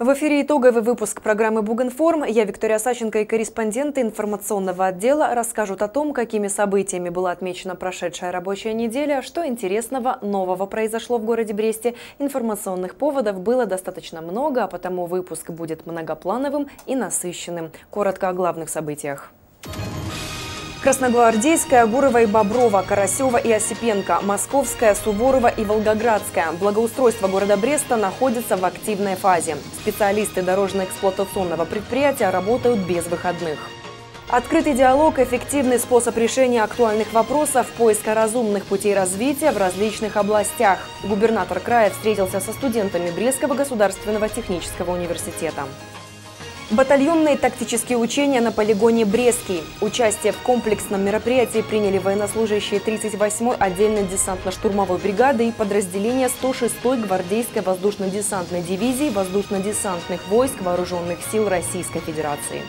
В эфире итоговый выпуск программы «Бугинформ». Я, Виктория Саченко, и корреспонденты информационного отдела расскажут о том, какими событиями была отмечена прошедшая рабочая неделя, что интересного, нового произошло в городе Бресте. Информационных поводов было достаточно много, а потому выпуск будет многоплановым и насыщенным. Коротко о главных событиях. Красногвардейская, Гурова и Боброва, Карасева и Осипенко, Московская, Суворова и Волгоградская. Благоустройство города Бреста находится в активной фазе. Специалисты дорожно-эксплуатационного предприятия работают без выходных. Открытый диалог – эффективный способ решения актуальных вопросов, поиска разумных путей развития в различных областях. Губернатор края встретился со студентами Брестского государственного технического университета. Батальонные тактические учения на полигоне «Брестский». Участие в комплексном мероприятии приняли военнослужащие 38-й отдельной десантно-штурмовой бригады и подразделения 106-й гвардейской воздушно-десантной дивизии воздушно-десантных войск Вооруженных сил Российской Федерации.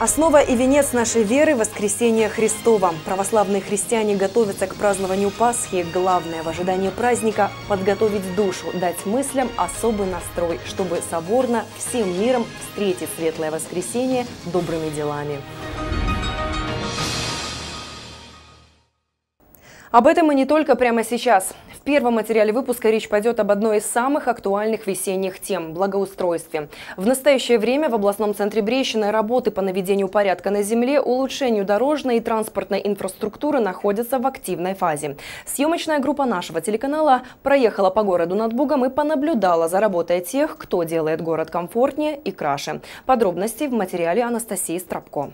Основа и венец нашей веры – воскресение Христово. Православные христиане готовятся к празднованию Пасхи. Главное в ожидании праздника – подготовить душу, дать мыслям особый настрой, чтобы соборно всем миром встретить светлое воскресенье добрыми делами. Об этом и не только прямо сейчас. В первом материале выпуска речь пойдет об одной из самых актуальных весенних тем – благоустройстве. В настоящее время в областном центре Брещины работы по наведению порядка на земле, улучшению дорожной и транспортной инфраструктуры находятся в активной фазе. Съемочная группа нашего телеканала проехала по городу над Бугом и понаблюдала за работой тех, кто делает город комфортнее и краше. Подробности в материале Анастасии Страпко.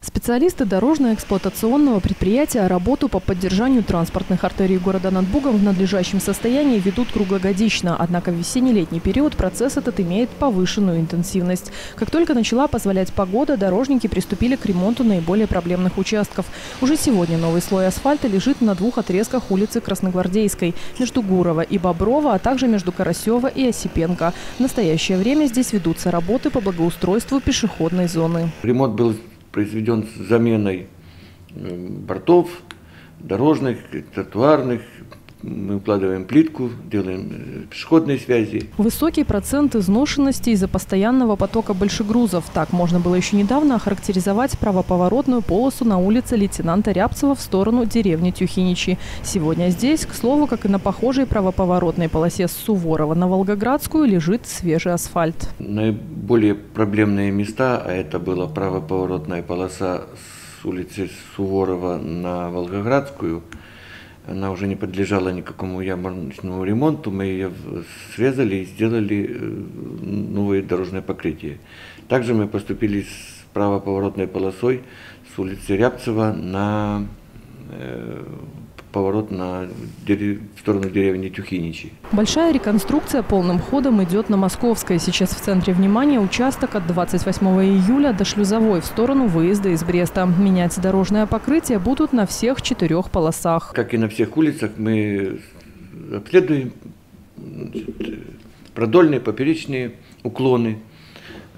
Специалисты дорожно-эксплуатационного предприятия работу по поддержанию транспортных артерий города над Бугом в надлежащем состоянии ведут круглогодично. Однако в весенне-летний период процесс этот имеет повышенную интенсивность. Как только начала позволять погода, дорожники приступили к ремонту наиболее проблемных участков. Уже сегодня новый слой асфальта лежит на двух отрезках улицы Красногвардейской, между Гурова и Боброва, а также между Карасева и Осипенко. В настоящее время здесь ведутся работы по благоустройству пешеходной зоны. Ремонт был произведен с заменой бортов, дорожных, тротуарных. Мы укладываем плитку, делаем пешеходные связи. Высокий процент изношенности из-за постоянного потока большегрузов. Так можно было еще недавно охарактеризовать правоповоротную полосу на улице лейтенанта Рябцева в сторону деревни Тюхиничи. Сегодня здесь, к слову, как и на похожей правоповоротной полосе с Суворова на Волгоградскую, лежит свежий асфальт. Наиболее проблемные места, а это была правоповоротная полоса с улицы Суворова на Волгоградскую, она уже не подлежала никакому ямочному ремонту, мы ее срезали и сделали новое дорожное покрытие. Также мы поступили с правоповоротной полосой с улицы Рябцева на поворот в сторону деревни Тюхиничи. Большая реконструкция полным ходом идет на Московской. Сейчас в центре внимания участок от 28 июля до Шлюзовой в сторону выезда из Бреста. Менять дорожное покрытие будут на всех четырех полосах. Как и на всех улицах, мы обследуем продольные, поперечные уклоны.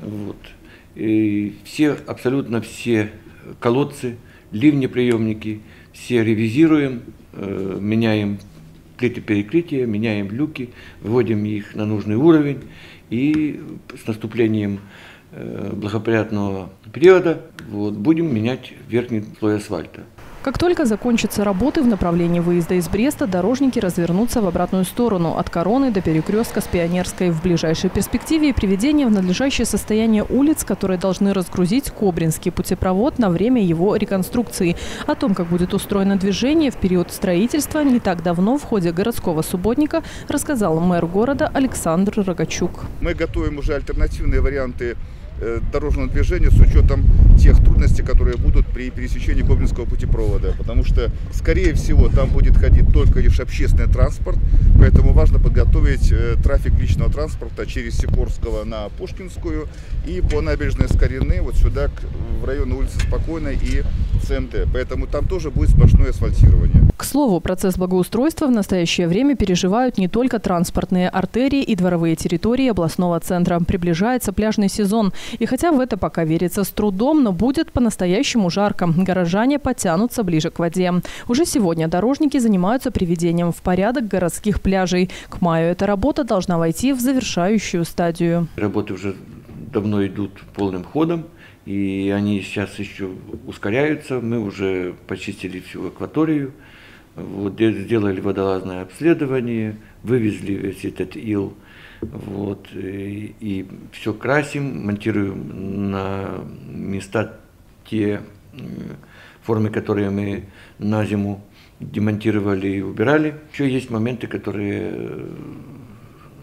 Вот. И абсолютно все колодцы, ливнеприемники, все ревизируем, меняем плиты перекрытия, меняем люки, выводим их на нужный уровень. И с наступлением благоприятного периода будем менять верхний слой асфальта. Как только закончатся работы в направлении выезда из Бреста, дорожники развернутся в обратную сторону от Короны до перекрестка с Пионерской. В ближайшей перспективе приведение в надлежащее состояние улиц, которые должны разгрузить Кобринский путепровод на время его реконструкции. О том, как будет устроено движение в период строительства, не так давно в ходе городского субботника рассказал мэр города Александр Рогачук. Мы готовим уже альтернативные варианты дорожного движения с учетом тех трудностей, которые будут при пересечении Кобринского путепровода, потому что, скорее всего, там будет ходить только лишь общественный транспорт, поэтому важно подготовить трафик личного транспорта через Сикорского на Пушкинскую и по набережной Скорины вот сюда, в район улицы Спокойной и ЦМТ, поэтому там тоже будет сплошное асфальтирование. К слову, процесс благоустройства в настоящее время переживают не только транспортные артерии и дворовые территории областного центра. Приближается пляжный сезон. И хотя в это пока верится с трудом, но будет по-настоящему жарко. Горожане потянутся ближе к воде. Уже сегодня дорожники занимаются приведением в порядок городских пляжей. К маю эта работа должна войти в завершающую стадию. Работы уже давно идут полным ходом. И они сейчас еще ускоряются. Мы уже почистили всю акваторию, вот, сделали водолазное обследование, вывезли весь этот ил. Вот, и все красим, монтируем на места те формы, которые мы на зиму демонтировали и убирали. Еще есть моменты, которые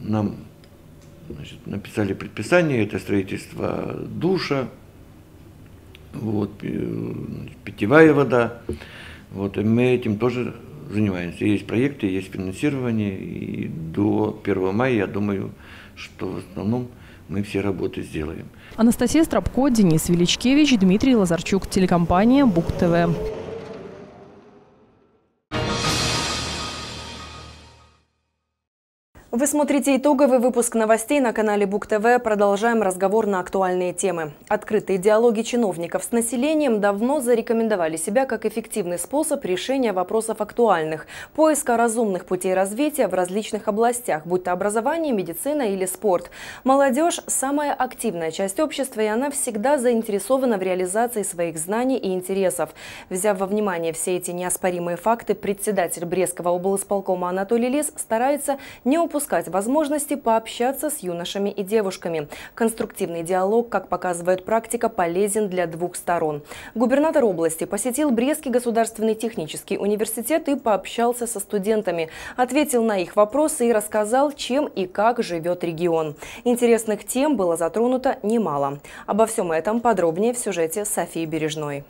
нам, значит, написали предписание. Это строительство душа. Вот, питьевая вода. Вот, и мы этим тоже занимаемся. Есть проекты, есть финансирование. И до 1 мая, я думаю, что в основном мы все работы сделаем. Анастасия Страпко, Денис Величкевич, Дмитрий Лазарчук, телекомпания Буг-ТВ. Вы смотрите итоговый выпуск новостей на канале Буг-ТВ. Продолжаем разговор на актуальные темы. Открытые диалоги чиновников с населением давно зарекомендовали себя как эффективный способ решения вопросов актуальных, поиска разумных путей развития в различных областях, будь то образование, медицина или спорт. Молодежь – самая активная часть общества, и она всегда заинтересована в реализации своих знаний и интересов. Взяв во внимание все эти неоспоримые факты, председатель Брестского облисполкома Анатолий Лис старается не упускать возможности пообщаться с юношами и девушками. Конструктивный диалог, как показывает практика, полезен для двух сторон. Губернатор области посетил Брестский государственный технический университет и пообщался со студентами, ответил на их вопросы и рассказал, чем и как живет регион. Интересных тем было затронуто немало. Обо всем этом подробнее в сюжете Софии Бережной.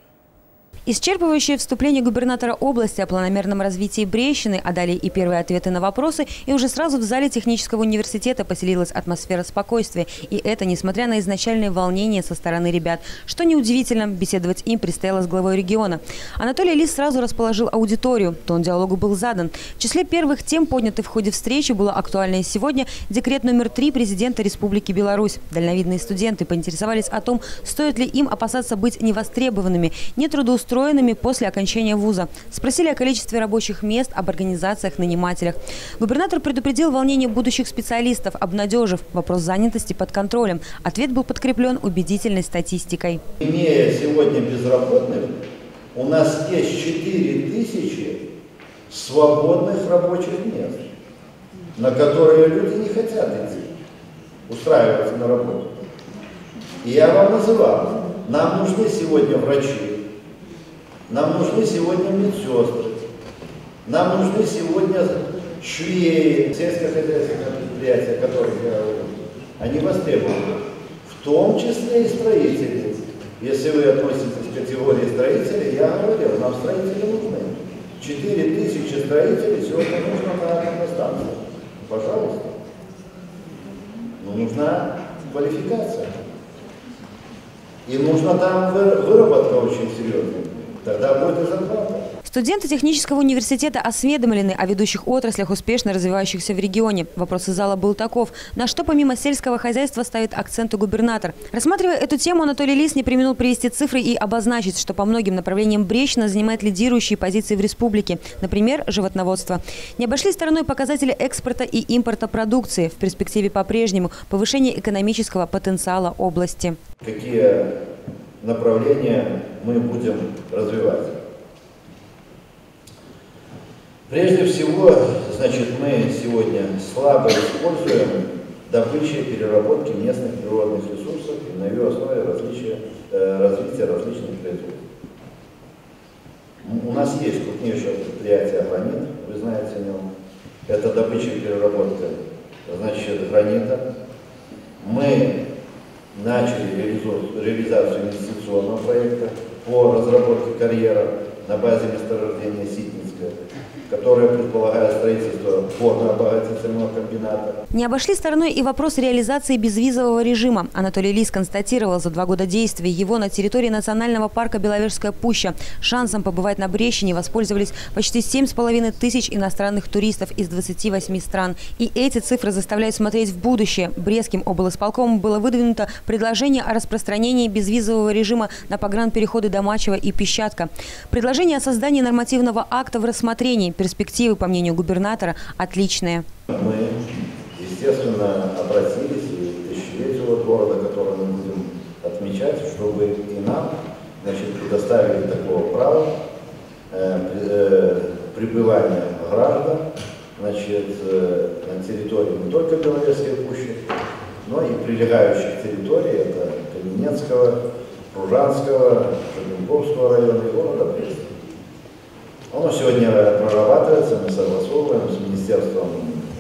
Исчерпывающее вступление губернатора области о планомерном развитии Брещины, а далее и первые ответы на вопросы, и уже сразу в зале технического университета поселилась атмосфера спокойствия. И это несмотря на изначальные волнения со стороны ребят. Что неудивительно, беседовать им предстояло с главой региона. Анатолий Лис сразу расположил аудиторию, тон диалогу был задан. В числе первых тем, поднятых в ходе встречи, было актуальное сегодня декрет номер 3 президента Республики Беларусь. Дальновидные студенты поинтересовались о том, стоит ли им опасаться быть невостребованными, нетрудоустроенными после окончания вуза. Спросили о количестве рабочих мест, об организациях-нанимателях. Губернатор предупредил волнение будущих специалистов, обнадежив вопрос занятости под контролем. Ответ был подкреплен убедительной статистикой. Имея сегодня безработных, у нас есть 4000 свободных рабочих мест, на которые люди не хотят идти, устраиваться на работу. И я вам называл, нам нужны сегодня врачи, нам нужны сегодня медсестры, нам нужны сегодня швеи, сельскохозяйственные предприятия, о которых я говорю, они востребованы, в том числе и строители. Если вы относитесь к категории строителей, я говорил, нам строители нужны. 4000 строителей сегодня нужно на атомной станции. Пожалуйста. Но нужна квалификация. И нужна там выработка очень серьезная. Тогда будет зарплата. Студенты технического университета осведомлены о ведущих отраслях, успешно развивающихся в регионе. Вопрос из зала был таков. На что помимо сельского хозяйства ставит акцент и губернатор? Рассматривая эту тему, Анатолий Лис не преминул привести цифры и обозначить, что по многим направлениям Брещина занимает лидирующие позиции в республике. Например, животноводство. Не обошли стороной показатели экспорта и импорта продукции. В перспективе по-прежнему повышение экономического потенциала области. Какие направления мы будем развивать? Прежде всего, значит, мы сегодня слабо используем добычу и переработки местных природных ресурсов и на ее основе развития различных производств. У нас есть крупнейшее предприятие «Гранит», вы знаете о нем. Это добыча и переработка, значит, гранита. Мы начали реализацию инвестиционного проекта по разработке карьера на базе месторождения Ситница. которая предполагает строительство горно-обогатительного комбината. Не обошли стороной и вопрос реализации безвизового режима. Анатолий Лис констатировал, за 2 года действия его на территории национального парка «Беловежская пуща» шансом побывать на Брещине воспользовались почти 7,5 тысяч иностранных туристов из 28 стран. И эти цифры заставляют смотреть в будущее. Брестским облсполкомом было выдвинуто предложение о распространении безвизового режима на погранпереходы Домачева и Пещатка. Предложение о создании нормативного акта в рассмотрении. Перспективы, по мнению губернатора, отличные. Мы, естественно, обратились к тысячелетию города, который мы будем отмечать, чтобы и нам, значит, предоставили такое право пребывания граждан, значит, на территории не только Беловежской пущи, но и прилегающих территорий, это Каменецкого, Пружанского, Чернковского района и города Брестского. Оно сегодня прорабатывается, мы согласовываем с Министерством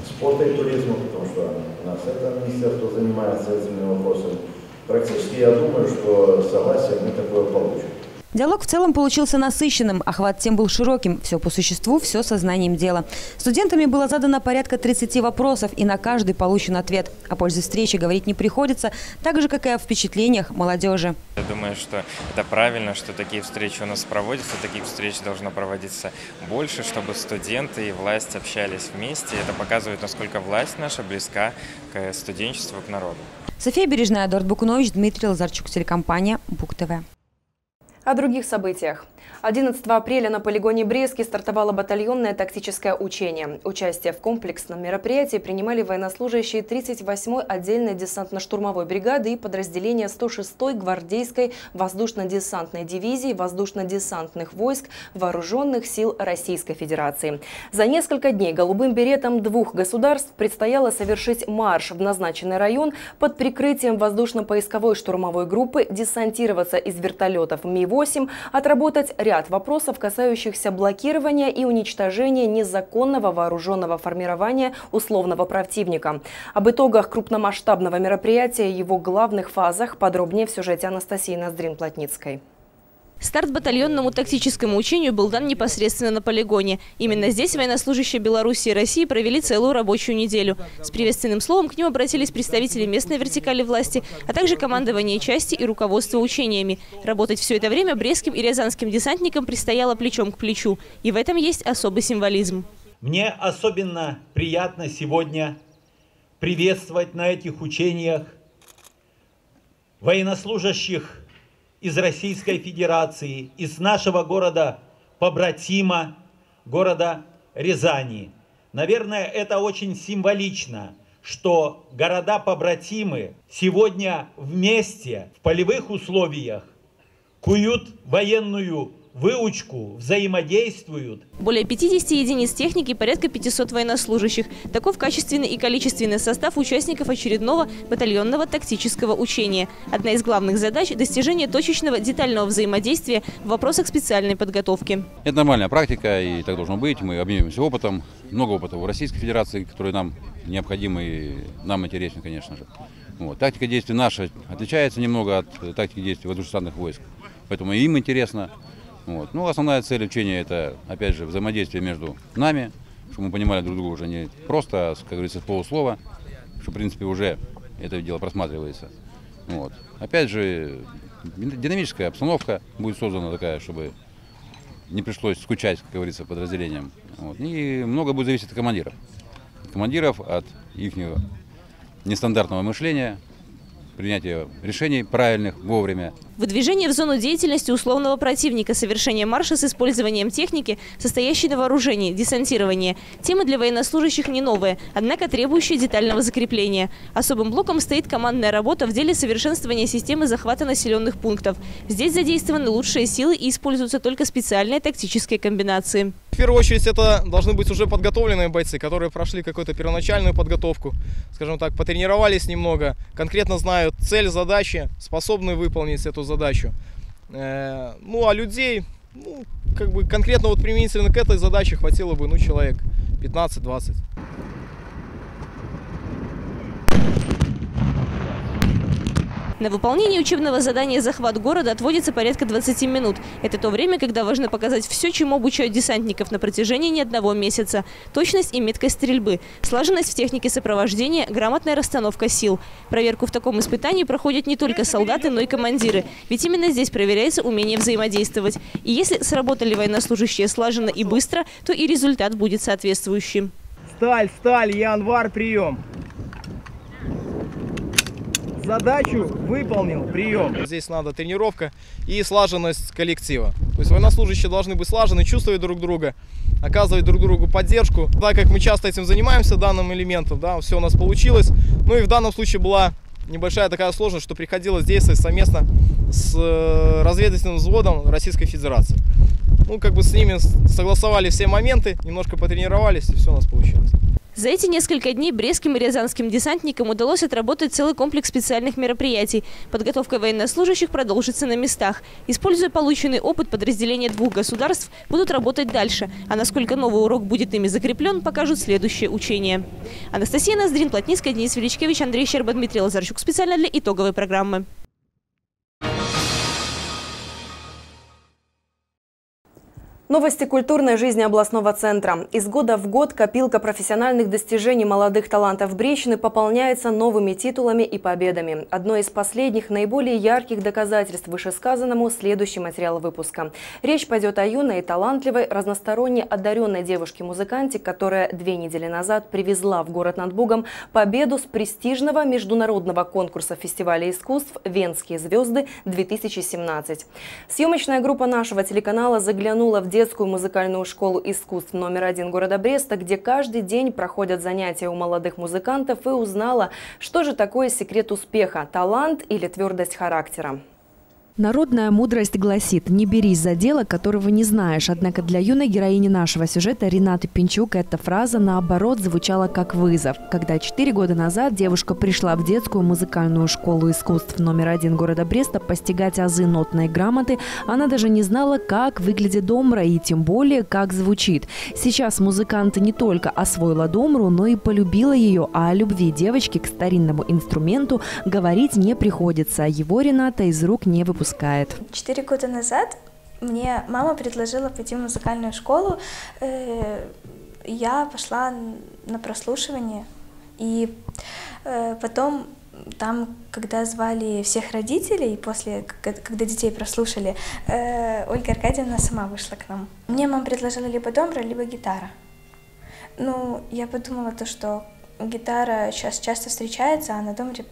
спорта и туризма, потому что у нас это министерство занимается этими вопросами. Практически я думаю, что согласие мы такое получим. Диалог в целом получился насыщенным, охват тем был широким. Все по существу, все со знанием дела. Студентами было задано порядка 30 вопросов, и на каждый получен ответ. О пользе встречи говорить не приходится, так же, как и о впечатлениях молодежи. Я думаю, что это правильно, что такие встречи у нас проводятся, таких встреч должно проводиться больше, чтобы студенты и власть общались вместе. Это показывает, насколько власть наша близка к студенчеству, к народу. София Бережная, Эдуард Бакунович, Дмитрий Лазарчук, телекомпания «Буг-ТВ». О других событиях. 11 апреля на полигоне Брестки стартовало батальонное тактическое учение. Участие в комплексном мероприятии принимали военнослужащие 38-й отдельной десантно-штурмовой бригады и подразделения 106-й гвардейской воздушно-десантной дивизии воздушно-десантных войск Вооруженных сил Российской Федерации. За несколько дней голубым беретам 2 государств предстояло совершить марш в назначенный район под прикрытием воздушно-поисковой штурмовой группы, десантироваться из вертолетов Ми-8, отработать ряд вопросов, касающихся блокирования и уничтожения незаконного вооруженного формирования условного противника. Об итогах крупномасштабного мероприятия и его главных фазах подробнее в сюжете Анастасии Ноздрин-Плотницкой. Старт батальонному тактическому учению был дан непосредственно на полигоне. Именно здесь военнослужащие Беларуси и России провели целую рабочую неделю. С приветственным словом к ним обратились представители местной вертикали власти, а также командование части и руководство учениями. Работать все это время брестским и рязанским десантникам предстояло плечом к плечу. И в этом есть особый символизм. Мне особенно приятно сегодня приветствовать на этих учениях военнослужащих из Российской Федерации, из нашего города-побратима, города Рязани. Наверное, это очень символично, что города-побратимы сегодня вместе в полевых условиях куют военную выучку, взаимодействуют. Более 50 единиц техники, порядка 500 военнослужащих. Таков качественный и количественный состав участников очередного батальонного тактического учения. Одна из главных задач – достижение точечного детального взаимодействия в вопросах специальной подготовки. Это нормальная практика, и так должно быть. Мы обмениваемся опытом. Много опыта у Российской Федерации, который нам необходим и нам интересен, конечно же. Вот. Тактика действий наша отличается немного от тактики действий воздушно-десантных войск. Поэтому им интересно. Вот. Ну, основная цель учения – это, опять же, взаимодействие между нами, чтобы мы понимали друг друга уже не просто, а, как говорится, с полуслова, что, в принципе, уже это дело просматривается. Вот. Опять же, динамическая обстановка будет создана такая, чтобы не пришлось скучать, как говорится, подразделениям. Вот. И много будет зависеть от командиров. От командиров, от их нестандартного мышления, принятие решений правильных вовремя. Выдвижение в зону деятельности условного противника, совершение марша с использованием техники, состоящей на вооружении, десантирование. Темы для военнослужащих не новые, однако требующие детального закрепления. Особым блоком стоит командная работа в деле совершенствования системы захвата населенных пунктов. Здесь задействованы лучшие силы и используются только специальные тактические комбинации. В первую очередь это должны быть уже подготовленные бойцы, которые прошли какую-то первоначальную подготовку, скажем так, потренировались немного, конкретно знают цель, задачи, способны выполнить эту задачу. Ну а людей, ну, как бы конкретно вот применительно к этой задаче хватило бы, ну, человек 15-20. На выполнение учебного задания «Захват города» отводится порядка 20 минут. Это то время, когда важно показать все, чему обучают десантников на протяжении не одного месяца. Точность и меткость стрельбы, слаженность в технике сопровождения, грамотная расстановка сил. Проверку в таком испытании проходят не только солдаты, но и командиры. Ведь именно здесь проверяется умение взаимодействовать. И если сработали военнослужащие слаженно и быстро, то и результат будет соответствующим. Сталь, сталь, Январ, прием. Задачу выполнил, прием. Здесь надо тренировка и слаженность коллектива. То есть военнослужащие должны быть слажены, чувствовать друг друга, оказывать друг другу поддержку. Так как мы часто этим занимаемся, данным элементом, да, все у нас получилось. Ну и в данном случае была небольшая такая сложность, что приходилось действовать совместно с разведывательным взводом Российской Федерации. Ну, как бы с ними согласовали все моменты, немножко потренировались, и все у нас получилось. За эти несколько дней брестским и рязанским десантникам удалось отработать целый комплекс специальных мероприятий. Подготовка военнослужащих продолжится на местах. Используя полученный опыт, подразделения двух государств будут работать дальше. А насколько новый урок будет ими закреплен, покажут следующие учения. Анастасия Ноздрин-Плотницкая, Денис Величкевич, Андрей Щерба, Дмитрий Лазарчук. Специально для итоговой программы. Новости культурной жизни областного центра. Из года в год копилка профессиональных достижений молодых талантов Брещины пополняется новыми титулами и победами. Одно из последних, наиболее ярких доказательств вышесказанному – следующий материал выпуска. Речь пойдет о юной и талантливой, разносторонне одаренной девушке-музыканте, которая 2 недели назад привезла в город над Бугом победу с престижного международного конкурса фестиваля искусств «Венские звезды-2017». Съемочная группа нашего телеканала заглянула в детскую музыкальную школу искусств №1 города Бреста, где каждый день проходят занятия у молодых музыкантов, и узнала, что же такое секрет успеха – талант или твердость характера. Народная мудрость гласит: не берись за дело, которого не знаешь. Однако для юной героини нашего сюжета Ренаты Пинчук эта фраза, наоборот, звучала как вызов. Когда 4 года назад девушка пришла в детскую музыкальную школу искусств №1 города Бреста постигать азы нотной грамоты, она даже не знала, как выглядит домра и тем более, как звучит. Сейчас музыкант не только освоила домру, но и полюбила ее, а о любви девочки к старинному инструменту говорить не приходится. Его Рената из рук не выпускает. 4 года назад мне мама предложила пойти в музыкальную школу. Я пошла на прослушивание. И потом, там, когда звали всех родителей, после, когда детей прослушали, Ольга Аркадьевна сама вышла к нам. Мне мама предложила либо домбра, либо гитара. Ну, я подумала, то, что гитара сейчас часто встречается, а на домбре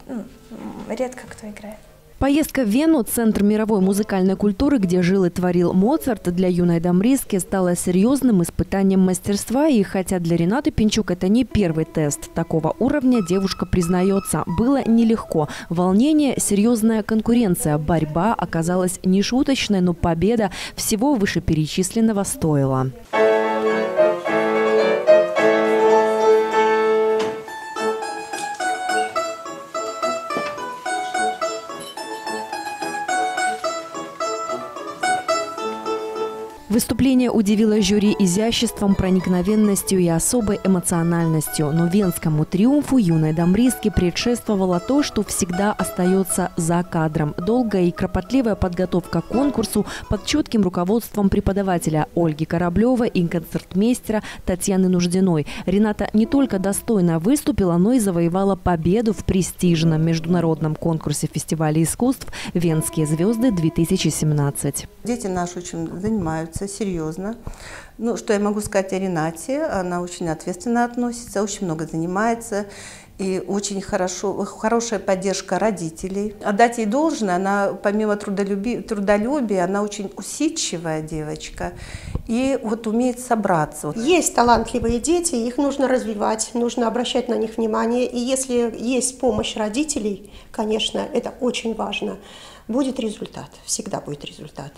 редко кто играет. Поездка в Вену, центр мировой музыкальной культуры, где жил и творил Моцарт, для юной домбристки стала серьезным испытанием мастерства. И хотя для Ренаты Пинчук это не первый тест такого уровня, девушка признается, было нелегко. Волнение, серьезная конкуренция, борьба оказалась нешуточной, но победа всего вышеперечисленного стоила. Выступление удивило жюри изяществом, проникновенностью и особой эмоциональностью. Но венскому триумфу юной домбристки предшествовало то, что всегда остается за кадром. Долгая и кропотливая подготовка к конкурсу под чутким руководством преподавателя Ольги Кораблева и концертмейстера Татьяны Нуждиной. Рената не только достойно выступила, но и завоевала победу в престижном международном конкурсе фестиваля искусств «Венские звезды-2017». Дети наши очень занимаются. Серьезно. Ну, что я могу сказать о Ренате? Она очень ответственно относится, очень много занимается. И очень хорошая поддержка родителей. Отдать ей должное, она помимо трудолюбия, она очень усидчивая девочка. И вот умеет собраться. Есть талантливые дети, их нужно развивать, нужно обращать на них внимание. И если есть помощь родителей, конечно, это очень важно. Будет результат, всегда будет результат.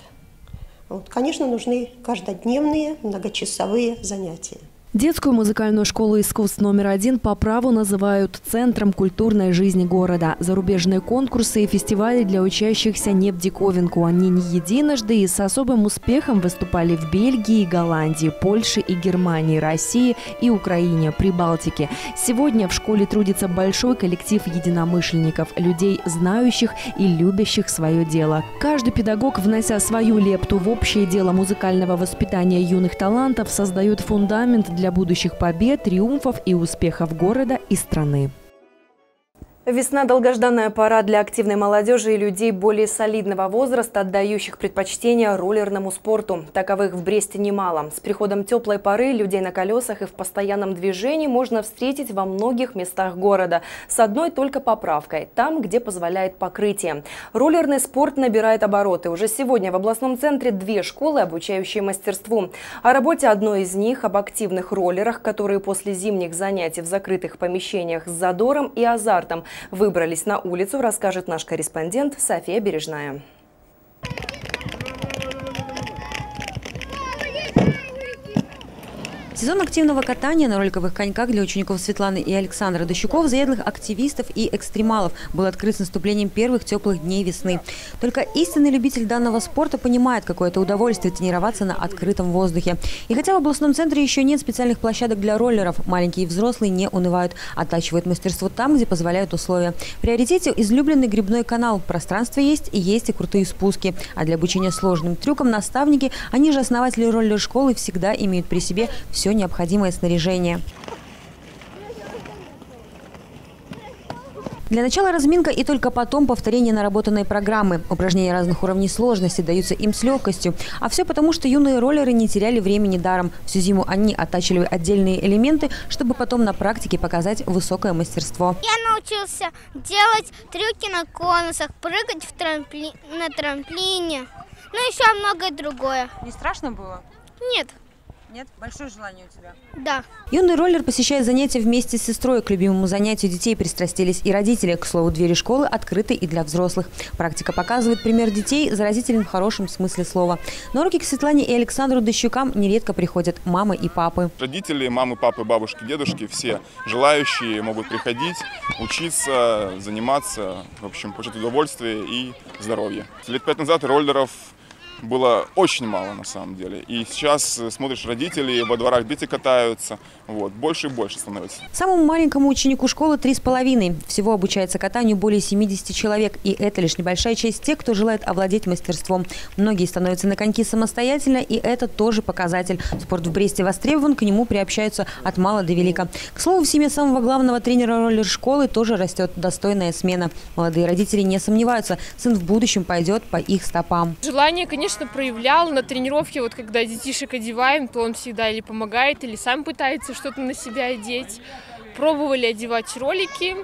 Конечно, нужны каждодневные, многочасовые занятия. Детскую музыкальную школу искусств №1 по праву называют центром культурной жизни города. Зарубежные конкурсы и фестивали для учащихся не в диковинку. Они не единожды и с особым успехом выступали в Бельгии, Голландии, Польше и Германии, России и Украине, Прибалтике. Сегодня в школе трудится большой коллектив единомышленников, людей, знающих и любящих свое дело. Каждый педагог, внося свою лепту в общее дело музыкального воспитания юных талантов, создает фундамент для будущих побед, триумфов и успехов города и страны. Весна – долгожданная пора для активной молодежи и людей более солидного возраста, отдающих предпочтение роллерному спорту. Таковых в Бресте немало. С приходом теплой поры людей на колесах и в постоянном движении можно встретить во многих местах города. С одной только поправкой – там, где позволяет покрытие. Роллерный спорт набирает обороты. Уже сегодня в областном центре две школы, обучающие мастерству. О работе одной из них, об активных роллерах, которые после зимних занятий в закрытых помещениях с задором и азартом выбрались на улицу, расскажет наш корреспондент София Бережная. Сезон активного катания на роликовых коньках для учеников Светланы и Александра Дощуков, заядлых активистов и экстремалов, был открыт с наступлением первых теплых дней весны. Только истинный любитель данного спорта понимает, какое это удовольствие тренироваться на открытом воздухе. И хотя в областном центре еще нет специальных площадок для роллеров, маленькие и взрослые не унывают, оттачивают мастерство там, где позволяют условия. В приоритете излюбленный грибной канал. Пространство есть и крутые спуски. А для обучения сложным трюкам наставники, они же основатели роллер-школы, всегда имеют при себе все необходимое снаряжение. Для начала разминка и только потом повторение наработанной программы. Упражнения разных уровней сложности даются им с легкостью. А все потому, что юные роллеры не теряли времени даром. Всю зиму они оттачивали отдельные элементы, чтобы потом на практике показать высокое мастерство. Я научился делать трюки на конусах, прыгать на трамплине, ну еще многое другое. Не страшно было? Нет. Нет? Большое желание у тебя? Да. Юный роллер посещает занятия вместе с сестрой. К любимому занятию детей пристрастились и родители. К слову, двери школы открыты и для взрослых. Практика показывает пример детей заразителен в хорошем смысле слова. На уроки к Светлане и Александру Дощукам нередко приходят мамы и папы. Родители, мамы, папы, бабушки, дедушки, все желающие могут приходить, учиться, заниматься, в общем, получать удовольствие и здоровье. Лет 5 назад роллеров было очень мало на самом деле. И сейчас смотришь, родители во дворах дети катаются. Вот, больше и больше становится. Самому маленькому ученику школы 3,5. Всего обучается катанию более 70 человек. И это лишь небольшая часть тех, кто желает овладеть мастерством. Многие становятся на коньки самостоятельно, и это тоже показатель. Спорт в Бресте востребован, к нему приобщаются от мала до велика. К слову, в семье самого главного тренера роллер-школы тоже растет достойная смена. Молодые родители не сомневаются, сын в будущем пойдет по их стопам. Желание, конечно, проявлял на тренировке, вот когда детишек одеваем, то он всегда или помогает, или сам пытается что-то на себя одеть. Пробовали одевать ролики,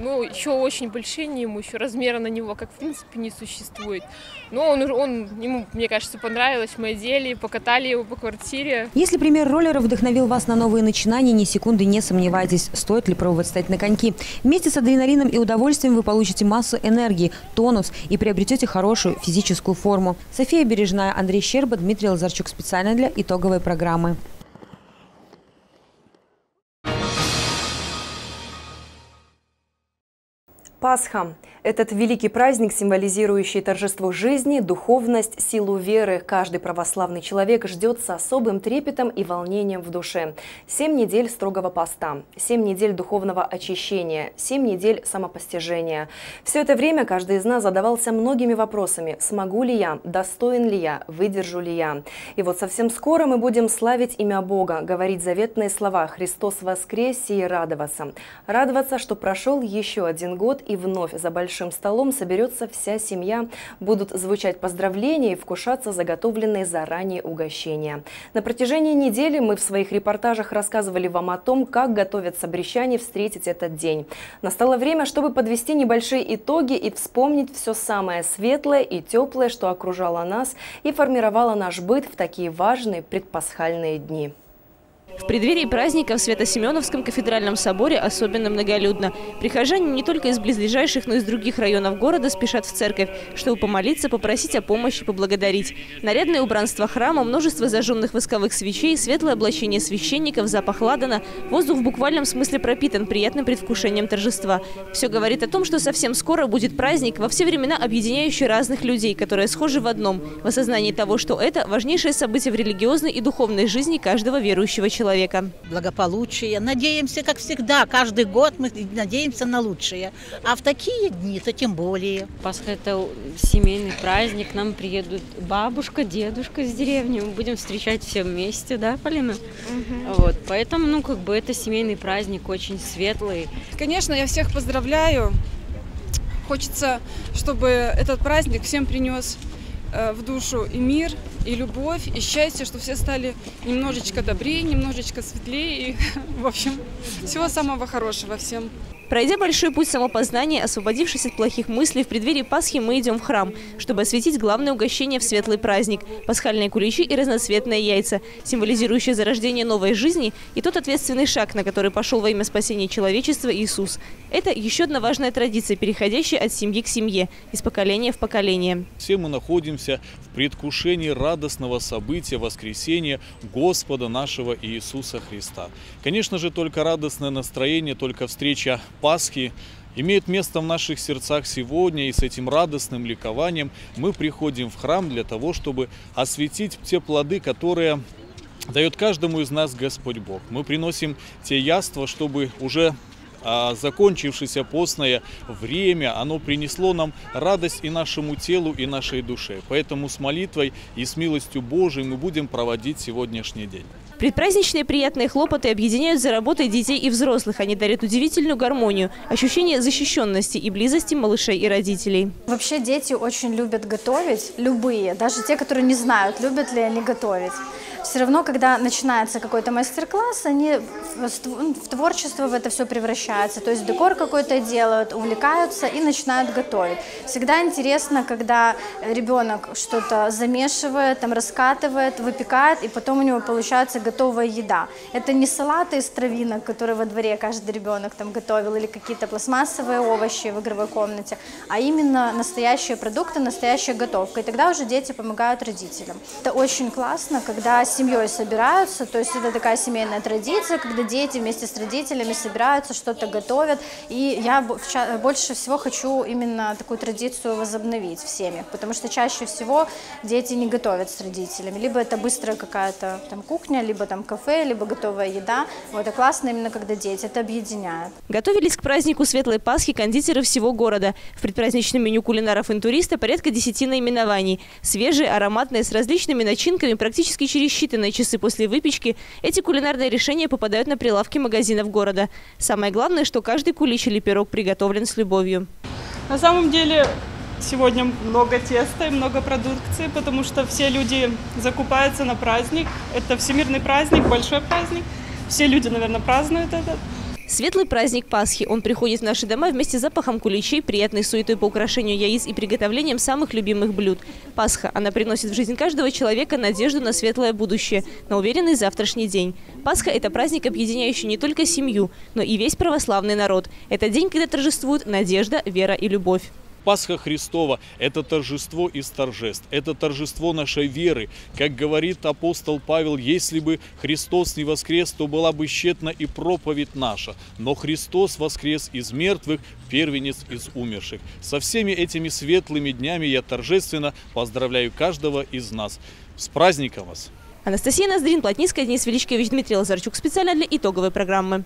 ну, еще очень большие, ему еще размера на него, как в принципе, не существует. Но ему, мне кажется, понравилось, мы одели, покатали его по квартире. Если пример роллера вдохновил вас на новые начинания, ни секунды не сомневайтесь, стоит ли пробовать встать на коньки. Вместе с адреналином и удовольствием вы получите массу энергии, тонус и приобретете хорошую физическую форму. София Бережная, Андрей Щерба, Дмитрий Лазарчук. Специально для итоговой программы. Пасха. Этот великий праздник, символизирующий торжество жизни, духовность, силу веры, каждый православный человек ждет с особым трепетом и волнением в душе. 7 недель строгого поста, 7 недель духовного очищения, 7 недель самопостижения. Все это время каждый из нас задавался многими вопросами: смогу ли я, достоин ли я, выдержу ли я. И вот совсем скоро мы будем славить имя Бога, говорить заветные слова «Христос воскресе» и радоваться. Радоваться, что прошел еще один год, и вновь за большим столом соберется вся семья. Будут звучать поздравления и вкушаться заготовленные заранее угощения. На протяжении недели мы в своих репортажах рассказывали вам о том, как готовятся брещане встретить этот день. Настало время, чтобы подвести небольшие итоги и вспомнить все самое светлое и теплое, что окружало нас и формировало наш быт в такие важные предпасхальные дни. В преддверии праздника в Свято-Семеновском кафедральном соборе особенно многолюдно. Прихожане не только из близлежащих, но и из других районов города спешат в церковь, чтобы помолиться, попросить о помощи, поблагодарить. Нарядное убранство храма, множество зажженных восковых свечей, светлое облачение священников, запах ладана. Воздух в буквальном смысле пропитан приятным предвкушением торжества. Все говорит о том, что совсем скоро будет праздник, во все времена объединяющий разных людей, которые схожи в одном, в осознании того, что это важнейшее событие в религиозной и духовной жизни каждого верующего человека. Благополучие. Надеемся, как всегда, каждый год мы надеемся на лучшее. А в такие дни, то тем более. Пасха – это семейный праздник. К нам приедут бабушка, дедушка с деревни. Мы будем встречать все вместе, да, Полина? Угу. Вот. Поэтому, ну, как бы это семейный праздник, очень светлый. Конечно, я всех поздравляю. Хочется, чтобы этот праздник всем принес в душу и мир, и любовь, и счастье, что все стали немножечко добрее, немножечко светлее. И, в общем, всего самого хорошего всем. Пройдя большой путь самопознания, освободившись от плохих мыслей, в преддверии Пасхи мы идем в храм, чтобы осветить главное угощение в светлый праздник – пасхальные куличи и разноцветные яйца, символизирующие зарождение новой жизни и тот ответственный шаг, на который пошел во имя спасения человечества Иисус. Это еще одна важная традиция, переходящая от семьи к семье, из поколения в поколение. Все мы находимся в предвкушении радостного события воскресения Господа нашего Иисуса Христа. Конечно же, только радостное настроение, только встреча Пасхи имеет место в наших сердцах сегодня, и с этим радостным ликованием мы приходим в храм для того, чтобы осветить те плоды, которые дает каждому из нас Господь Бог. Мы приносим те яства, чтобы уже закончившееся постное время, оно принесло нам радость и нашему телу, и нашей душе. Поэтому с молитвой и с милостью Божией мы будем проводить сегодняшний день. Предпраздничные приятные хлопоты объединяют за работой детей и взрослых. Они дарят удивительную гармонию, ощущение защищенности и близости малышей и родителей. Вообще дети очень любят готовить, любые, даже те, которые не знают, любят ли они готовить. Все равно, когда начинается какой-то мастер-класс, они в творчество в это все превращаются. То есть декор какой-то делают, увлекаются и начинают готовить. Всегда интересно, когда ребенок что-то замешивает, там, раскатывает, выпекает, и потом у него получается готовая еда. Это не салаты из травинок, которые во дворе каждый ребенок там готовил, или какие-то пластмассовые овощи в игровой комнате, а именно настоящие продукты, настоящая готовка. И тогда уже дети помогают родителям. Это очень классно, когда семьей собираются, то есть это такая семейная традиция, когда дети вместе с родителями собираются, что-то готовят, и я больше всего хочу именно такую традицию возобновить в семьях, потому что чаще всего дети не готовят с родителями, либо это быстрая какая-то там кухня, либо там кафе, либо готовая еда, вот, и классно именно, когда дети, это объединяет. Готовились к празднику Светлой Пасхи кондитеры всего города. В предпраздничном меню кулинаров интуриста порядка 10 наименований. Свежие, ароматные, с различными начинками, практически через считанные часы после выпечки эти кулинарные решения попадают на прилавки магазинов города. Самое главное, что каждый кулич или пирог приготовлен с любовью. На самом деле сегодня много теста и много продукции, потому что все люди закупаются на праздник. Это всемирный праздник, большой праздник. Все люди, наверное, празднуют это. Светлый праздник Пасхи. Он приходит в наши дома вместе с запахом куличей, приятной суетой по украшению яиц и приготовлением самых любимых блюд. Пасха. Она приносит в жизнь каждого человека надежду на светлое будущее, на уверенный завтрашний день. Пасха – это праздник, объединяющий не только семью, но и весь православный народ. Это день, когда торжествуют надежда, вера и любовь. Пасха Христова – это торжество из торжеств, это торжество нашей веры. Как говорит апостол Павел, если бы Христос не воскрес, то была бы тщетна и проповедь наша. Но Христос воскрес из мертвых, первенец из умерших. Со всеми этими светлыми днями я торжественно поздравляю каждого из нас. С праздником вас! Анастасия Ноздрин-Плотницкая, Денис Величкевич, Дмитрий Лазарчук. Специально для итоговой программы.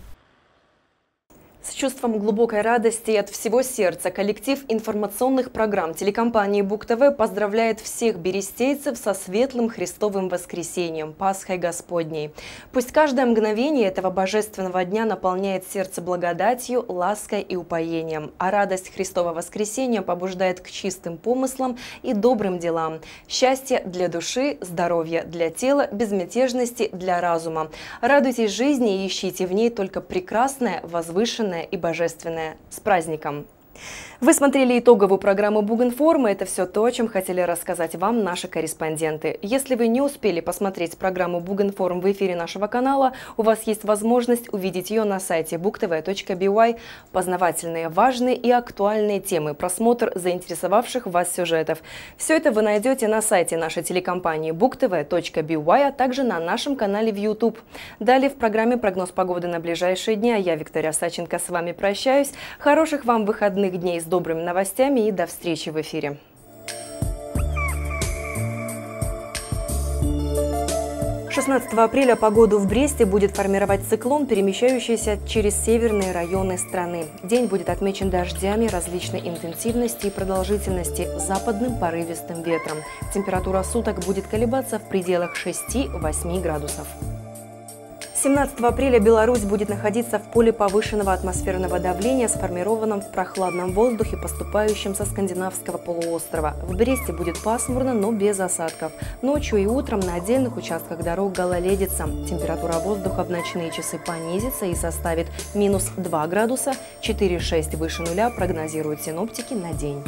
С чувством глубокой радости от всего сердца коллектив информационных программ телекомпании Буг-ТВ поздравляет всех берестейцев со светлым Христовым воскресением, Пасхой Господней. Пусть каждое мгновение этого божественного дня наполняет сердце благодатью, лаской и упоением, а радость Христова воскресения побуждает к чистым помыслам и добрым делам. Счастье для души, здоровье для тела, безмятежности для разума. Радуйтесь жизни и ищите в ней только прекрасное, возвышенное и божественное. С праздником! Вы смотрели итоговую программу «Бугинформа». Это все то, о чем хотели рассказать вам наши корреспонденты. Если вы не успели посмотреть программу «Бугинформ» в эфире нашего канала, у вас есть возможность увидеть ее на сайте bugtv.by. Познавательные, важные и актуальные темы, просмотр заинтересовавших вас сюжетов. Все это вы найдете на сайте нашей телекомпании bugtv.by, а также на нашем канале в YouTube. Далее в программе «Прогноз погоды на ближайшие дни». Я, Виктория Саченко, с вами прощаюсь. Хороших вам выходных дней с добрыми новостями и до встречи в эфире. С 16 апреля погоду в Бресте будет формировать циклон, перемещающийся через северные районы страны. День будет отмечен дождями различной интенсивности и продолжительности, западным порывистым ветром. Температура суток будет колебаться в пределах 6-8 градусов. 17 апреля Беларусь будет находиться в поле повышенного атмосферного давления, сформированном в прохладном воздухе, поступающем со скандинавского полуострова. В Бресте будет пасмурно, но без осадков. Ночью и утром на отдельных участках дорог гололедица. Температура воздуха в ночные часы понизится и составит минус 2 градуса, 4,6 выше нуля, прогнозируют синоптики на день.